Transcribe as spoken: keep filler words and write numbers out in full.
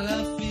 I love you.